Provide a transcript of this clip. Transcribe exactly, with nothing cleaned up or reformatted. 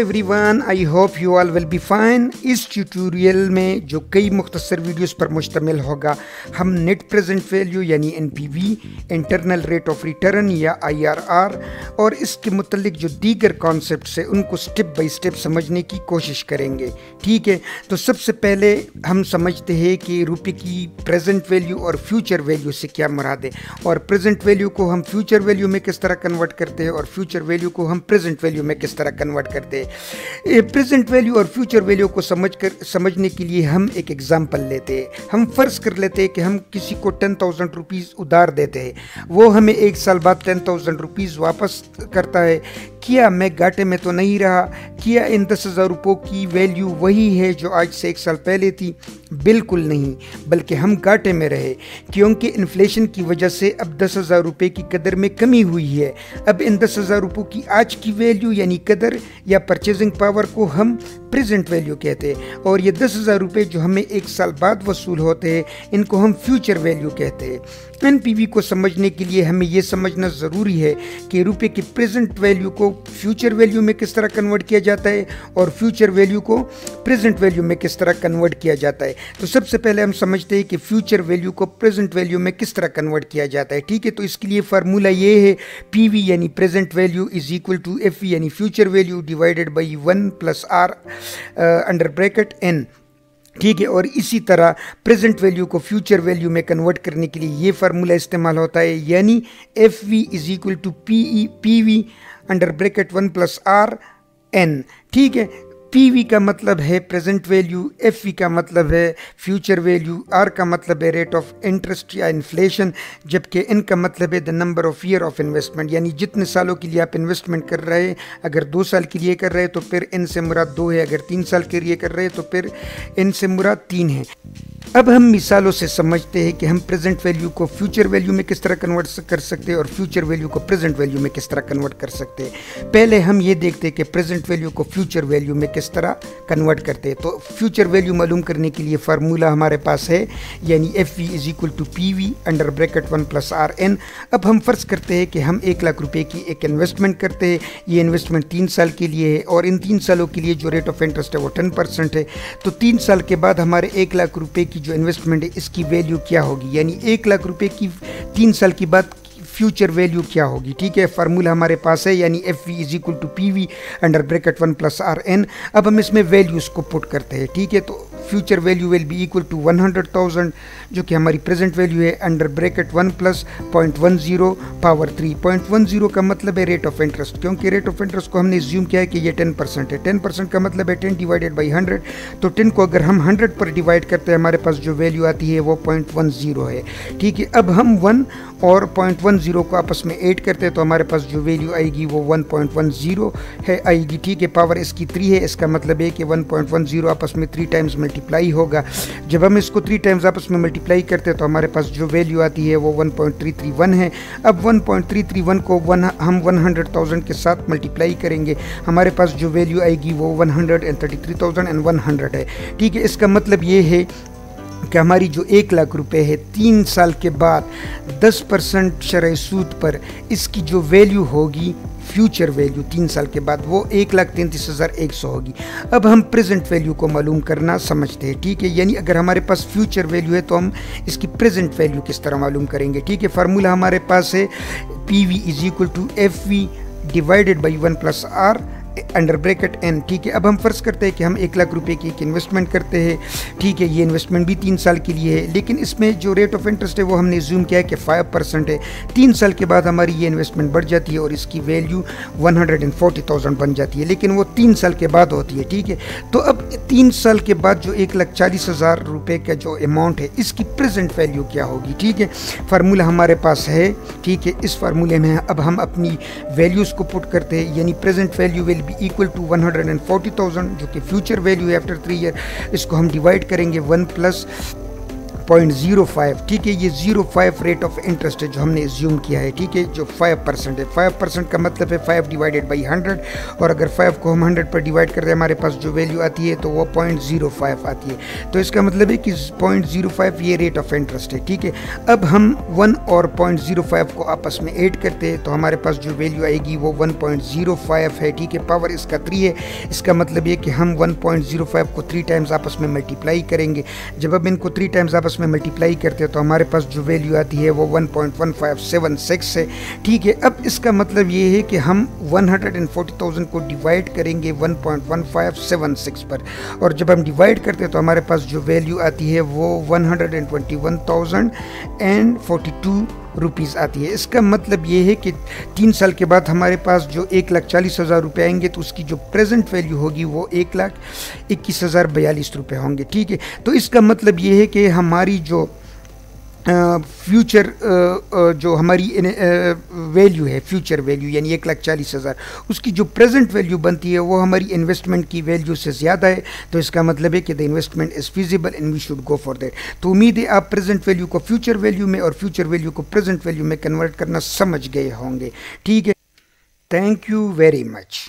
Everyone, I hope you all will be fine. इस tutorial में जो कई मुख्तसर वीडियोस पर मुश्तमिल होगा, हम नेट प्रेजेंट वैल्यू यानी N P V, internal rate of return या आई आर आर और इसके मुतलिक जो दीगर कॉन्सेप्ट्स हैं उनको स्टेप बाय स्टेप समझने की कोशिश करेंगे। ठीक है, तो सबसे पहले हम समझते हैं कि रुपये की प्रेजेंट वैल्यू और फ्यूचर वैल्यू से क्या मुराद है, और प्रेजेंट वैल्यू को हम फ्यूचर वैल्यू में किस तरह कन्वर्ट करते हैं और फ्यूचर वैल्यू को हम प्रेजेंट वैल्यू में किस तरह कन्वर्ट करते हैं। प्रेजेंट वैल्यू और फ्यूचर वैल्यू को समझ कर समझने के लिए हम एक एग्जांपल लेते हैं। हम फर्ज कर लेते हैं कि हम किसी को टेन थाउजेंड रुपीज़ उधार देते हैं, वो हमें एक साल बाद टेन थाउजेंड रुपीज़ वापस करता है। क्या मैं घाटे में तो नहीं रहा? क्या इन दस हज़ार रुपयों की वैल्यू वही है जो आज से एक साल पहले थी? बिल्कुल नहीं, बल्कि हम घाटे में रहे, क्योंकि इन्फ्लेशन की वजह से अब दस हज़ार रुपये की कदर में कमी हुई है। अब इन दस हज़ार रुपयों की आज की वैल्यू यानी कदर या परचेजिंग पावर को हम प्रेजेंट वैल्यू कहते हैं, और ये दस हज़ार रुपये जो हमें एक साल बाद वसूल होते हैं इनको हम फ्यूचर वैल्यू कहते हैं। एन पी वी को समझने के लिए हमें यह समझना ज़रूरी है कि रुपये की प्रेजेंट वैल्यू को फ्यूचर वैल्यू में किस तरह कन्वर्ट किया जाता है और फ्यूचर वैल्यू को प्रेजेंट वैल्यू में किस तरह कन्वर्ट किया जाता है। तो सबसे पहले हम समझते हैं कि फ्यूचर वैल्यू को प्रेजेंट वैल्यू में किस तरह कन्वर्ट किया जाता है। ठीक है, तो इसके लिए फार्मूला ये है, पी वी यानी present value is equal to F V यानी future value divided by one plus R under bracket N. ठीक है, और इसी तरह प्रेजेंट वैल्यू को फ्यूचर वैल्यू में कन्वर्ट करने के लिए ये फार्मूला इस्तेमाल होता है, यानी F V is equal to P E P V under bracket one plus R N. ठीक है, पीवी का मतलब है प्रेजेंट वैल्यू, एफवी का मतलब है फ्यूचर वैल्यू, आर का मतलब है रेट ऑफ इंटरेस्ट या इन्फ्लेशन, जबकि एन का मतलब है the number of year of investment, यानी जितने सालों के लिए आप इन्वेस्टमेंट कर रहे हैं। अगर दो साल के लिए कर रहे हैं तो फिर एन से मुराद दो है, अगर तीन साल के लिए कर रहे हैं तो फिर एन से मुराद तीन है। अब हम मिसालों से समझते हैं कि हम प्रेजेंट वैल्यू को फ्यूचर वैल्यू में किस तरह कन्वर्ट कर सकते हैं और फ्यूचर वैल्यू को प्रेजेंट वैल्यू में किस तरह कन्वर्ट कर सकते हैं। पहले हम ये देखते हैं कि प्रेजेंट वैल्यू को फ्यूचर वैल्यू में किस तरह कन्वर्ट करते हैं। तो फ्यूचर वैल्यू मालूम करने के लिए फार्मूला हमारे पास है, यानी F V is equal to P V under bracket one plus R N. अब हम फर्ज करते हैं कि हम एक लाख रुपये की एक इन्वेस्टमेंट करते हैं, ये इन्वेस्टमेंट तीन साल के लिए है और इन तीन सालों के लिए जो रेट ऑफ इंटरेस्ट है वो टेन परसेंट है। तो तीन साल के बाद हमारे एक लाख रुपये की जो इन्वेस्टमेंट है इसकी वैल्यू क्या होगी, यानी एक लाख रुपए की तीन साल की बाद फ्यूचर वैल्यू क्या होगी। ठीक है, फार्मूला हमारे पास है, यानी F V is equal to P V under bracket one plus R N. अब हम इसमें वैल्यूज को पुट करते हैं। ठीक है, तो future value will be equal to one hundred thousand जो कि हमारी प्रेजेंट वैल्यू है under bracket one plus point one zero power three. Point one zero का मतलब है रेट ऑफ इंटरेस्ट, क्योंकि रेट ऑफ इंटरेस्ट को हमने एज्यूम किया है कि ये टेन परसेंट है। टेन परसेंट का मतलब है टेन डिवाइडेड बाई हंड्रेड, तो टेन को अगर हम हंड्रेड पर डिवाइड करते हैं हमारे पास जो वैल्यू आती है वो पॉइंट वन जीरो है। ठीक है, अब हम वन और पॉइंट वन जीरो को आपस में ऐड करते हैं तो हमारे पास जो वैल्यू आएगी वो वन पॉइंट वन जीरो है आएगी। ठीक है, पावर इसकी थ्री है, इसका मतलब है कि वन पॉइंट वन जीरो आपस में थ्री टाइम्स मल्टीप्लाई होगा। जब हम इसको थ्री टाइम्स आपस में मल्टीप्लाई करते हैं तो हमारे पास जो वैल्यू आती है वो one point three three one है। अब one point three three one को वन हम वन हंड्रेड थाउजेंड के साथ मल्टीप्लाई करेंगे, हमारे पास जो वैल्यू आएगी वो one hundred thirty three thousand one hundred है। ठीक है, इसका मतलब ये है कि हमारी जो एक लाख रुपए है तीन साल के बाद दस परसेंट शरह सूद पर इसकी जो वैल्यू होगी फ्यूचर वैल्यू तीन साल के बाद वो एक लाख तैंतीस हज़ार एक सौ होगी। अब हम प्रेजेंट वैल्यू को मालूम करना समझते हैं। ठीक है, यानी अगर हमारे पास फ्यूचर वैल्यू है तो हम इसकी प्रेजेंट वैल्यू किस तरह मालूम करेंगे। ठीक है, फार्मूला हमारे पास है, P V is equal to F V divided by one plus R under bracket N. ठीक है, अब हम फर्ज करते हैं कि हम एक लाख रुपए की एक इन्वेस्टमेंट करते हैं। ठीक है, ये इन्वेस्टमेंट भी तीन साल के लिए है, लेकिन इसमें जो रेट ऑफ इंटरेस्ट है वो हमने एज्यूम किया है कि फाइव परसेंट है। तीन साल के बाद हमारी ये इन्वेस्टमेंट बढ़ जाती है और इसकी value one hundred and forty thousand बन जाती है, लेकिन वो तीन साल के बाद होती है। ठीक है, तो अब तीन साल के बाद जो एक लाख चालीस हज़ार रुपये का जो अमाउंट है इसकी प्रेजेंट वैल्यू क्या होगी। ठीक है, फार्मूला हमारे पास है। ठीक है, इस फार्मूले में अब हम अपनी वैल्यूज़ को पुट करते हैं, यानी present value will be equal to one hundred forty thousand जो कि फ्यूचर वैल्यू है आफ्टर थ्री ईयर, इसको हम डिवाइड करेंगे one plus point zero five, ठीक है, ये zero five rate of interest है जो हमने एज्यूम किया है, ठीक है, जो फाइव परसेंट है। फाइव परसेंट का मतलब है फाइव डिवाइडेड बाई हंड्रेड, और अगर फाइव को हम हंड्रेड पर डिवाइड करते हैं हमारे पास जो वैल्यू आती है तो वो पॉइंट जीरो फाइव आती है। तो इसका मतलब है कि पॉइंट जीरो फाइव ये रेट ऑफ इंटरेस्ट है, ठीक है। अब हम वन और पॉइंट जीरो फाइव को आपस में ऐड करते हैं तो हमारे पास जो वैल्यू आएगी वो वन पॉइंट जीरो फाइव है, ठीक है, पावर इसका थ्री है। इसका मतलब ये कि हम वन पॉइंट जीरो फाइव को थ्री टाइम्स आपस में मल्टीप्लाई करेंगे। जब अब इनको थ्री टाइम्स आपस में मल्टीप्लाई करते हैं तो हमारे पास जो वैल्यू आती है वो one point one five seven six है, ठीक है। अब इसका मतलब ये है कि हम वन हंड्रेड फोर्टी थाउज़ेंड को डिवाइड करेंगे one point one five seven six पर, और जब हम डिवाइड करते हैं तो हमारे पास जो वैल्यू आती है वो one hundred twenty one thousand and forty two rupees आती है। इसका मतलब ये है कि तीन साल के बाद हमारे पास जो एक लाख चालीस हज़ार रुपये आएंगे तो उसकी जो प्रेजेंट वैल्यू होगी वो एक लाख इक्कीस हज़ार बयालीस रुपये होंगे, ठीक है। तो इसका मतलब ये है कि हमारी जो फ्यूचर uh, uh, जो हमारी वैल्यू uh, है, फ्यूचर वैल्यू यानी एक लाख चालीस हज़ार, उसकी जो प्रेजेंट वैल्यू बनती है वो हमारी इन्वेस्टमेंट की वैल्यू से ज़्यादा है। तो इसका मतलब है कि the investment is feasible and we should go for that. तो उम्मीद है आप प्रेजेंट वैल्यू को फ्यूचर वैल्यू में और फ्यूचर वैल्यू को प्रेजेंट वैल्यू में कन्वर्ट करना समझ गए होंगे, ठीक है। Thank you very much.